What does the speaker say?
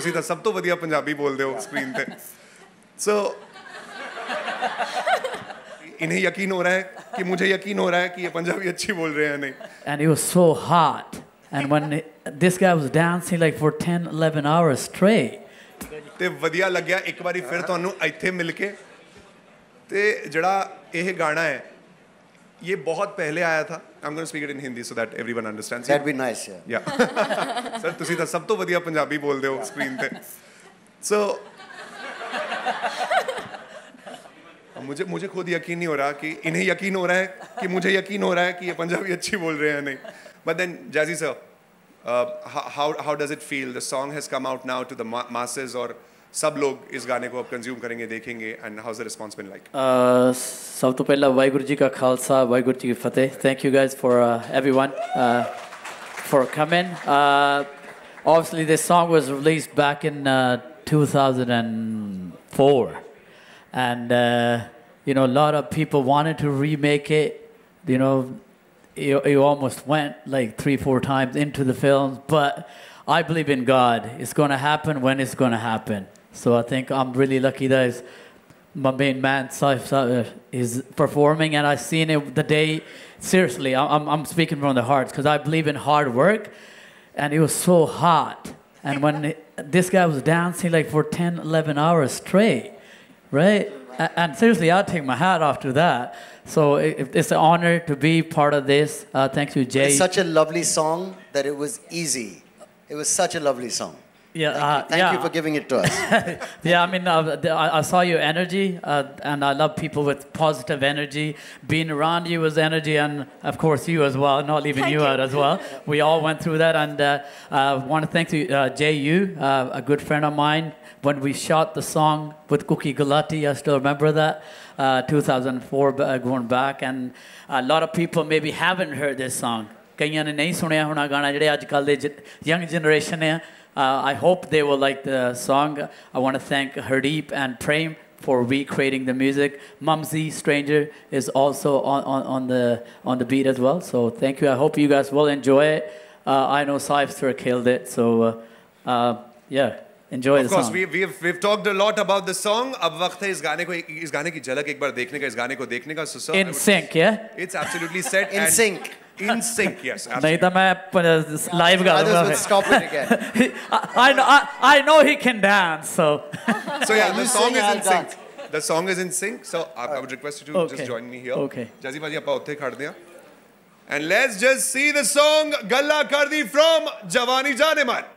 ਤੁਸੀਂ ਤਾਂ ਸਭ ਤੋਂ ਵਧੀਆ ਪੰਜਾਬੀ ਬੋਲਦੇ ਹੋ ਸਕਰੀਨ ਤੇ। ਸੋ इन्हें यकीन हो रहा है कि मुझे यकीन हो रहा है कि ये पंजाबी अच्छी बोल रहे हैं नहीं। And it was so hot, and when this guy was dancing like for 10-11 hours straight, ते वधिया लग गया एक बारी फिर ਤੁਹਾਨੂੰ ਇੱਥੇ ਮਿਲ ਕੇ। ते जड़ा ये गाना है ये बहुत पहले आया था। I'm going to speak it in Hindi so that everyone understands. That'd be nice, yeah. Yeah. Sir, ਤੁਸੀਂ ਤਾਂ ਸਭ ਤੋਂ ਵਧੀਆ ਪੰਜਾਬੀ ਬੋਲਦੇ ਹੋ ਸਕਰੀਨ ਤੇ। So मुझे खुद यकीन नहीं हो रहा कि इन्हें यकीन हो रहा है कि मुझे यकीन हो रहा है कि ये पंजाबी अच्छी बोल रहे हैं नहीं। But then Jazzy sir, how does it feel? The song has come out now to the masses और सब लोग इस गाने को अब कंज्यूम करेंगे, देखेंगे, and how's the response been like? सब तो पहला वाहिगुरु जी का खालसा, वाहिगुरु जी की फतेह। Thank you guys for everyone for coming. Obviously this song was released back in 2004. And you know, a lot of people wanted to remake it. You know, it almost went like 3-4 times into the film. But I believe in God. It's going to happen when it's going to happen. So I think I'm really lucky that my main man Saif is performing, and I seen it the day. Seriously, I'm speaking from the heart because I believe in hard work, and it was so hot. And when this guy was dancing like for 10-11 hours straight. Right? And seriously, I'll take my hat off to that. So it's an honor to be part of this. Thank you, Jay. It's such a lovely song that it was easy. It was such a lovely song. Yeah. Thank you for giving it to us. Yeah, I mean, I saw your energy, and I love people with positive energy. Being around you was energy, and of course you as well, not leaving you out as well. We all went through that, and I want to thank you, J.U., a good friend of mine. When we shot the song with Cookie Gulati, I still remember that, 2004 going back, and a lot of people maybe haven't heard this song. कईयों ने नहीं सुना होना गाना जिहड़े आजकल दे young generation है. I hope they will like the song. I want to thank Hardeep and Prem for recreating the music. Mumsy, Stranger is also on the beat as well. So thank you. I hope you guys will enjoy it. I know Sivster killed it. So yeah, enjoy the song. Of course, we've talked a lot about the song. अब वक्त है इस गाने की झलक एक बार देखने का, इस गाने को देखने का. So in sync, yeah. It's absolutely set. In sync. In sync, yes. नहीं तो मैं live गा दूँगा। Others will stop it again. I know he can dance, so yeah, the song is in sync. The song is in sync, so I would request you to just join me here. Okay. Jazzy Baji, आप उठे खड़े हैं, and let's just see the song "Galla Kar Di" from Jawani Janeman.